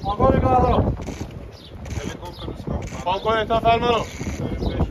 Falcone Gallo. Falcone Tafermano.